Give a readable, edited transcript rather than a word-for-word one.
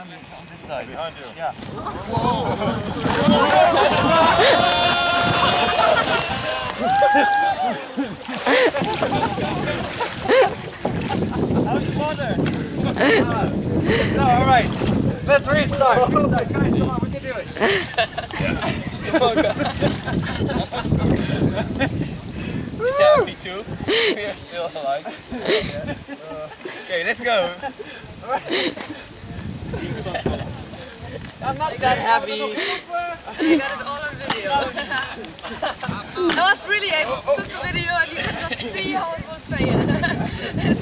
on this side. Behind you. Yeah. Whoa! How's the water? No, alright. Let's restart. Guys, come on, we can do it. Come on, guys. We're happy too. We are still alive. Yeah. Okay, let's go. I'm not that happy. I got it all on video. I was really able to took the video and you could just see how it was saying.